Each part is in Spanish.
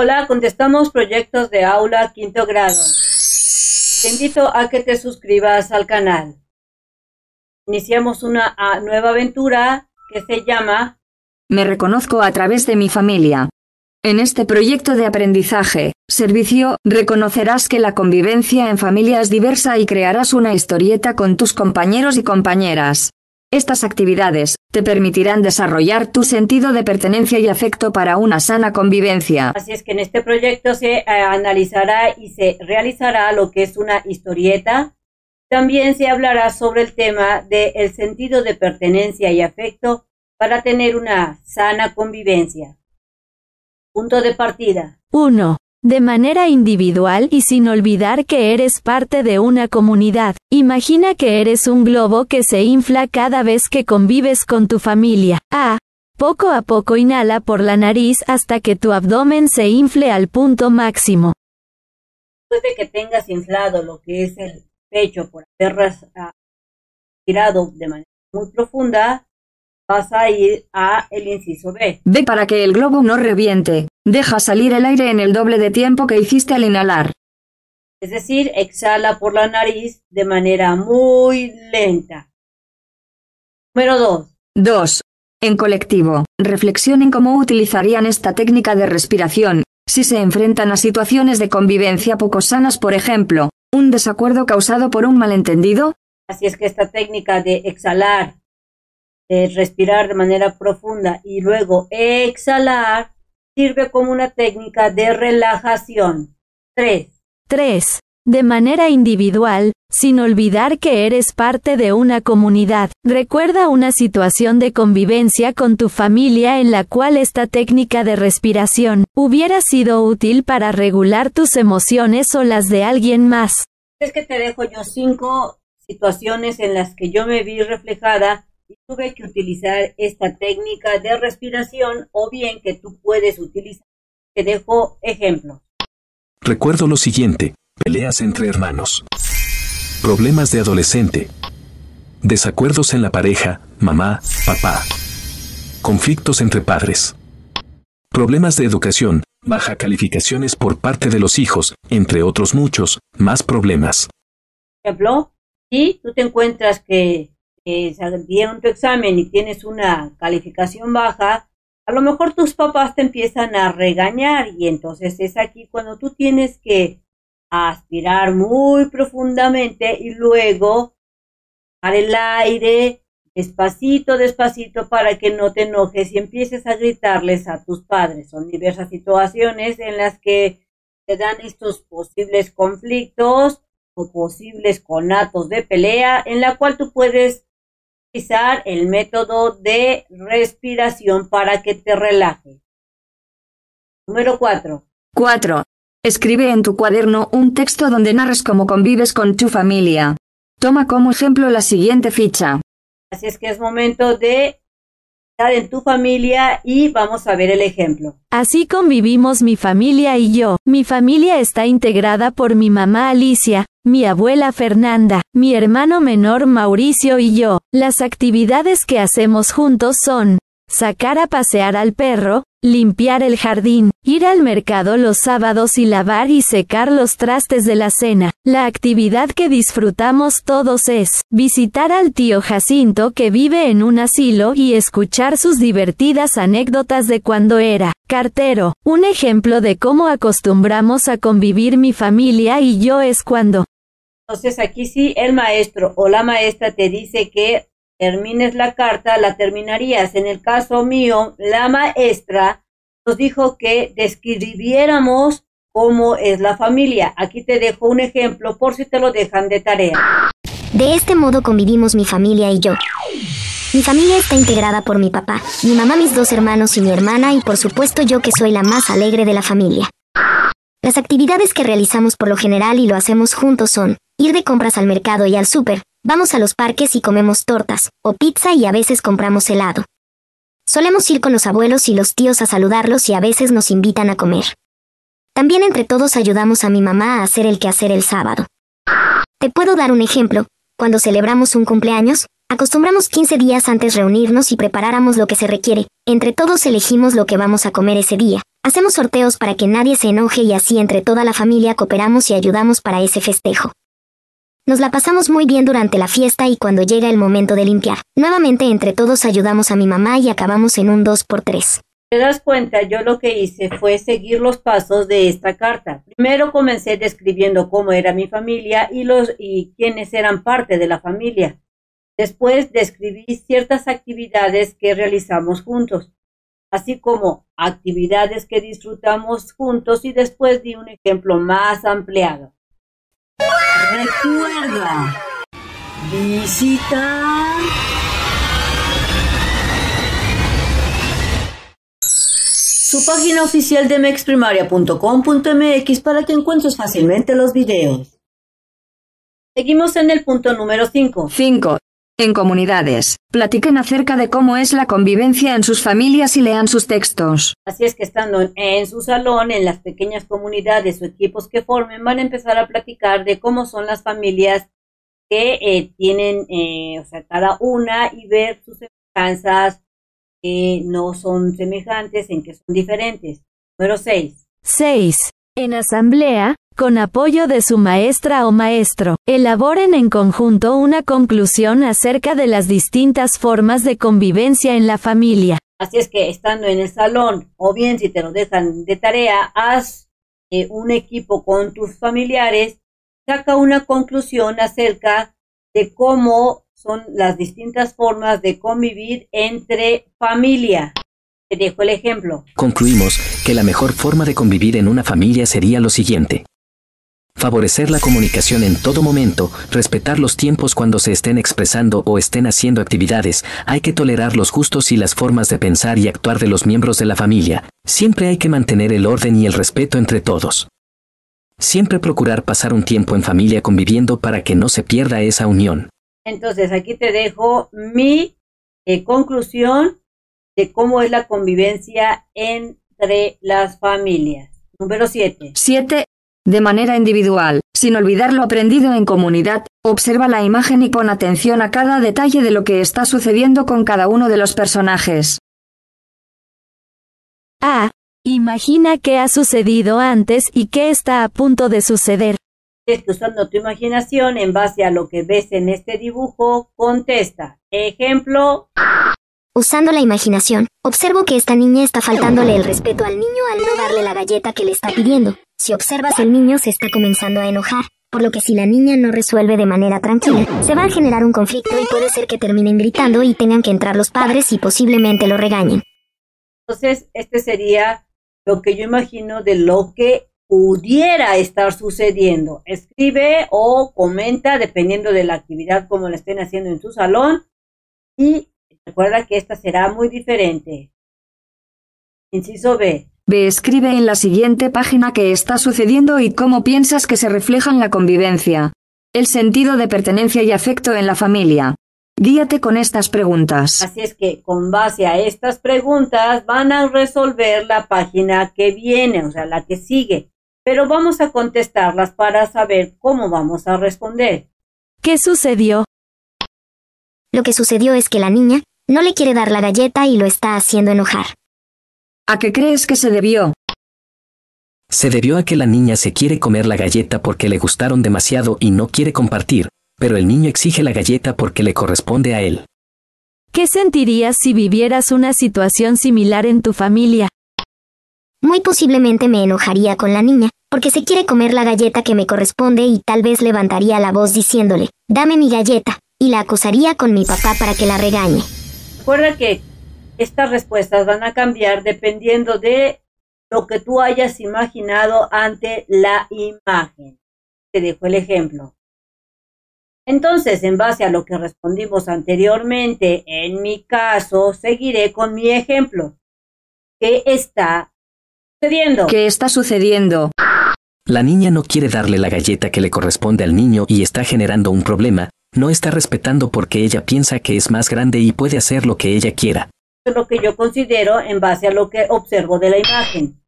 Hola, contestamos proyectos de aula quinto grado. Te invito a que te suscribas al canal. Iniciamos una nueva aventura que se llama Me reconozco a través de mi familia. En este proyecto de aprendizaje, servicio, reconocerás que la convivencia en familia es diversa y crearás una historieta con tus compañeros y compañeras. Estas actividades te permitirán desarrollar tu sentido de pertenencia y afecto para una sana convivencia. Así es que en este proyecto se analizará y se realizará lo que es una historieta. También se hablará sobre el tema del sentido de pertenencia y afecto para tener una sana convivencia. Punto de partida. 1. De manera individual y sin olvidar que eres parte de una comunidad. Imagina que eres un globo que se infla cada vez que convives con tu familia. Poco a poco inhala por la nariz hasta que tu abdomen se infle al punto máximo. Después de que tengas inflado lo que es el pecho por haber tirado de manera muy profunda, vas a ir a el inciso B. B para que el globo no reviente. Deja salir el aire en el doble de tiempo que hiciste al inhalar. Es decir, exhala por la nariz de manera muy lenta. Número 2. 2. En colectivo, reflexionen cómo utilizarían esta técnica de respiración si se enfrentan a situaciones de convivencia poco sanas, por ejemplo, un desacuerdo causado por un malentendido. Así es que esta técnica de exhalar, de respirar de manera profunda y luego exhalar, sirve como una técnica de relajación. 3. De manera individual, sin olvidar que eres parte de una comunidad. Recuerda una situación de convivencia con tu familia en la cual esta técnica de respiración hubiera sido útil para regular tus emociones o las de alguien más. Es que te dejo yo 5 situaciones en las que yo me vi reflejada y tuve que utilizar esta técnica de respiración, o bien que tú puedes utilizar. Te dejo ejemplo. Recuerdo lo siguiente: peleas entre hermanos, problemas de adolescente, desacuerdos en la pareja, mamá, papá, conflictos entre padres, problemas de educación, baja calificaciones por parte de los hijos, entre otros muchos más problemas. Ejemplo, si tú te encuentras que dieron tu examen y tienes una calificación baja, a lo mejor tus papás te empiezan a regañar, y entonces es aquí cuando tú tienes que aspirar muy profundamente y luego dar el aire despacito para que no te enojes y empieces a gritarles a tus padres. Son diversas situaciones en las que te dan estos posibles conflictos o posibles conatos de pelea, en la cual tú puedes utilizar el método de respiración para que te relaje. Número 4. 4. Escribe en tu cuaderno un texto donde narres cómo convives con tu familia. Toma como ejemplo la siguiente ficha. Así es que es momento de estar en tu familia y vamos a ver el ejemplo. Así convivimos mi familia y yo. Mi familia está integrada por mi mamá Alicia, mi abuela Fernanda, mi hermano menor Mauricio y yo. Las actividades que hacemos juntos son sacar a pasear al perro, limpiar el jardín, ir al mercado los sábados y lavar y secar los trastes de la cena. La actividad que disfrutamos todos es visitar al tío Jacinto, que vive en un asilo, y escuchar sus divertidas anécdotas de cuando era cartero. Un ejemplo de cómo acostumbramos a convivir mi familia y yo es cuando... Entonces aquí sí el maestro o la maestra te dice que termines la carta, la terminarías. En el caso mío, la maestra nos dijo que describiéramos cómo es la familia. Aquí te dejo un ejemplo por si te lo dejan de tarea. De este modo convivimos mi familia y yo. Mi familia está integrada por mi papá, mi mamá, mis dos hermanos y mi hermana, y por supuesto yo, que soy la más alegre de la familia. Las actividades que realizamos por lo general y lo hacemos juntos son ir de compras al mercado y al súper. Vamos a los parques y comemos tortas o pizza, y a veces compramos helado. Solemos ir con los abuelos y los tíos a saludarlos, y a veces nos invitan a comer. También entre todos ayudamos a mi mamá a hacer el quehacer el sábado. Te puedo dar un ejemplo. Cuando celebramos un cumpleaños, acostumbramos 15 días antes reunirnos y preparáramos lo que se requiere. Entre todos elegimos lo que vamos a comer ese día. Hacemos sorteos para que nadie se enoje y así entre toda la familia cooperamos y ayudamos para ese festejo. Nos la pasamos muy bien durante la fiesta y cuando llega el momento de limpiar, nuevamente entre todos ayudamos a mi mamá y acabamos en un 2x3. ¿Te das cuenta? Yo lo que hice fue seguir los pasos de esta carta. Primero comencé describiendo cómo era mi familia y quiénes eran parte de la familia. Después describí ciertas actividades que realizamos juntos, así como actividades que disfrutamos juntos y después di un ejemplo más ampliado. Recuerda visitar su página oficial de mexprimaria.com.mx para que encuentres fácilmente los videos. Seguimos en el punto número 5. En comunidades, platiquen acerca de cómo es la convivencia en sus familias y lean sus textos. Así es que estando en su salón, en las pequeñas comunidades o equipos que formen, van a empezar a platicar de cómo son las familias que tienen, o sea, cada una y ver sus semejanzas, que no son semejantes, en que son diferentes. Número 6. En asamblea, con apoyo de su maestra o maestro, elaboren en conjunto una conclusión acerca de las distintas formas de convivencia en la familia. Así es que estando en el salón, o bien si te lo dejan de tarea, haz un equipo con tus familiares, saca una conclusión acerca de cómo son las distintas formas de convivir entre familia. Te dejo el ejemplo. Concluimos que la mejor forma de convivir en una familia sería lo siguiente. Favorecer la comunicación en todo momento, respetar los tiempos cuando se estén expresando o estén haciendo actividades, hay que tolerar los gustos y las formas de pensar y actuar de los miembros de la familia, siempre hay que mantener el orden y el respeto entre todos. Siempre procurar pasar un tiempo en familia conviviendo para que no se pierda esa unión. Entonces aquí te dejo mi conclusión de cómo es la convivencia entre las familias. Número 7. De manera individual, sin olvidar lo aprendido en comunidad, observa la imagen y pon atención a cada detalle de lo que está sucediendo con cada uno de los personajes. Imagina qué ha sucedido antes y qué está a punto de suceder. Usando tu imaginación en base a lo que ves en este dibujo, contesta. Ejemplo... Usando la imaginación, observo que esta niña está faltándole el respeto al niño al no darle la galleta que le está pidiendo. Si observas, el niño se está comenzando a enojar, por lo que si la niña no resuelve de manera tranquila, se va a generar un conflicto y puede ser que terminen gritando y tengan que entrar los padres y posiblemente lo regañen. Entonces, este sería lo que yo imagino de lo que pudiera estar sucediendo. Escribe o comenta, dependiendo de la actividad como la estén haciendo en tu salón, y recuerda que esta será muy diferente. Inciso B. Escribe en la siguiente página qué está sucediendo y cómo piensas que se refleja en la convivencia. El sentido de pertenencia y afecto en la familia. Guíate con estas preguntas. Así es que con base a estas preguntas van a resolver la página que viene, o sea, la que sigue. Pero vamos a contestarlas para saber cómo vamos a responder. ¿Qué sucedió? Lo que sucedió es que la niña no le quiere dar la galleta y lo está haciendo enojar. ¿A qué crees que se debió? Se debió a que la niña se quiere comer la galleta porque le gustaron demasiado y no quiere compartir, pero el niño exige la galleta porque le corresponde a él. ¿Qué sentirías si vivieras una situación similar en tu familia? Muy posiblemente me enojaría con la niña, porque se quiere comer la galleta que me corresponde y tal vez levantaría la voz diciéndole, dame mi galleta. Y la acusaría con mi papá para que la regañe. Recuerda que estas respuestas van a cambiar dependiendo de lo que tú hayas imaginado ante la imagen. Te dejo el ejemplo. Entonces, en base a lo que respondimos anteriormente, en mi caso, seguiré con mi ejemplo. ¿Qué está sucediendo? La niña no quiere darle la galleta que le corresponde al niño y está generando un problema. No está respetando porque ella piensa que es más grande y puede hacer lo que ella quiera. Es lo que yo considero en base a lo que observo de la imagen.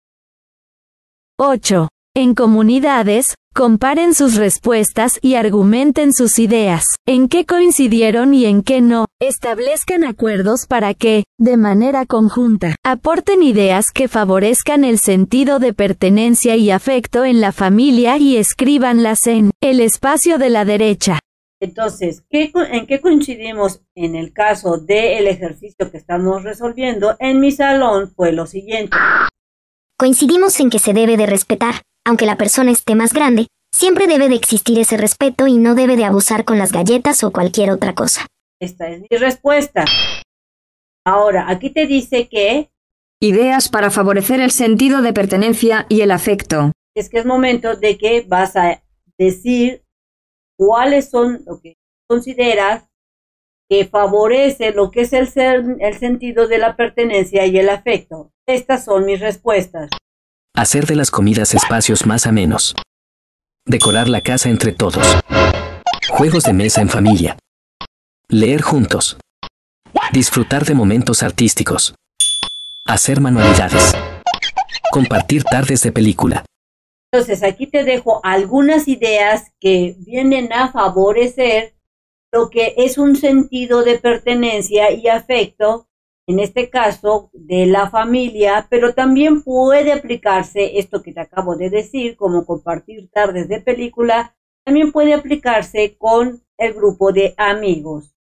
8. En comunidades, Comparen sus respuestas y argumenten sus ideas, en qué coincidieron y en qué no. Establezcan acuerdos para que, de manera conjunta, aporten ideas que favorezcan el sentido de pertenencia y afecto en la familia y escríbanlas en el espacio de la derecha. Entonces, ¿en qué coincidimos en el caso del ejercicio que estamos resolviendo? En mi salón fue lo siguiente. Coincidimos en que se debe de respetar. Aunque la persona esté más grande, siempre debe de existir ese respeto y no debe de abusar con las galletas o cualquier otra cosa. Esta es mi respuesta. Ahora, aquí te dice que... Ideas para favorecer el sentido de pertenencia y el afecto. Es que es momento de que vas a decir cuáles son lo que consideras que favorece lo que es el sentido de la pertenencia y el afecto. Estas son mis respuestas. Hacer de las comidas espacios más amenos. Decorar la casa entre todos. Juegos de mesa en familia. Leer juntos. Disfrutar de momentos artísticos. Hacer manualidades. Compartir tardes de película. Entonces aquí te dejo algunas ideas que vienen a favorecer lo que es un sentido de pertenencia y afecto. En este caso, de la familia, pero también puede aplicarse esto que te acabo de decir, como compartir tardes de película, también puede aplicarse con el grupo de amigos.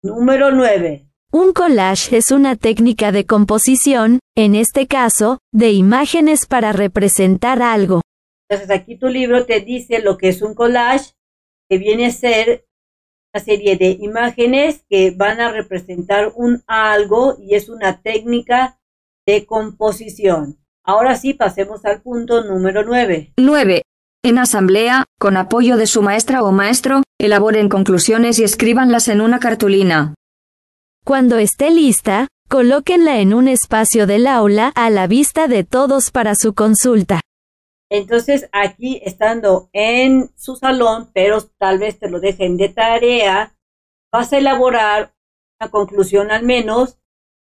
Número 9. Un collage es una técnica de composición, en este caso, de imágenes para representar algo. Entonces aquí tu libro te dice lo que es un collage, que viene a ser una serie de imágenes que van a representar un algo y es una técnica de composición. Ahora sí, pasemos al punto número 9. 9. En asamblea, con apoyo de su maestra o maestro, elaboren conclusiones y escríbanlas en una cartulina. Cuando esté lista, colóquenla en un espacio del aula a la vista de todos para su consulta. Entonces, aquí estando en su salón, pero tal vez te lo dejen de tarea, vas a elaborar una conclusión al menos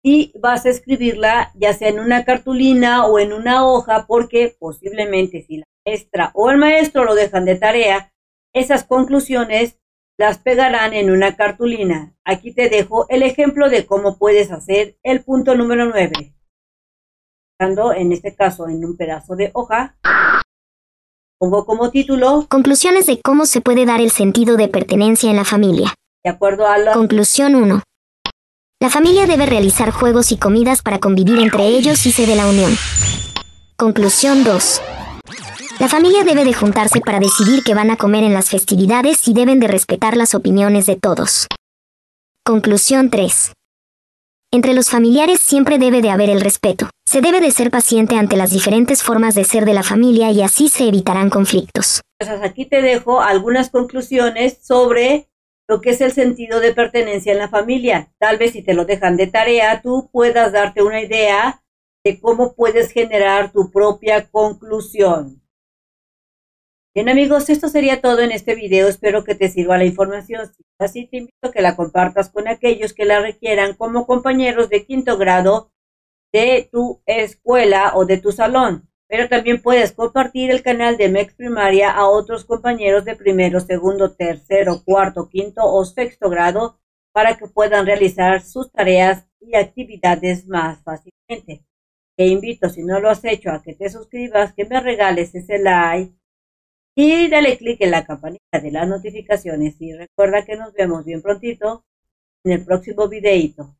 y vas a escribirla ya sea en una cartulina o en una hoja, porque posiblemente si la maestra o el maestro lo dejan de tarea, esas conclusiones las pegarán en una cartulina. Aquí te dejo el ejemplo de cómo puedes hacer el punto número 9. En este caso en un pedazo de hoja, pongo como título conclusiones de cómo se puede dar el sentido de pertenencia en la familia. De acuerdo a la conclusión 1, la familia debe realizar juegos y comidas para convivir entre ellos y se dé la unión. Conclusión 2, la familia debe de juntarse para decidir qué van a comer en las festividades y deben de respetar las opiniones de todos. Conclusión 3, entre los familiares siempre debe de haber el respeto. Se debe de ser paciente ante las diferentes formas de ser de la familia y así se evitarán conflictos. Entonces aquí te dejo algunas conclusiones sobre lo que es el sentido de pertenencia en la familia. Tal vez si te lo dejan de tarea, tú puedas darte una idea de cómo puedes generar tu propia conclusión. Bien amigos, esto sería todo en este video, espero que te sirva la información, si es así te invito a que la compartas con aquellos que la requieran como compañeros de quinto grado de tu escuela o de tu salón, pero también puedes compartir el canal de Mex Primaria a otros compañeros de primero, segundo, tercero, cuarto, quinto o sexto grado para que puedan realizar sus tareas y actividades más fácilmente. Te invito, si no lo has hecho, a que te suscribas, que me regales ese like, y dale clic en la campanita de las notificaciones y recuerda que nos vemos bien prontito en el próximo videito.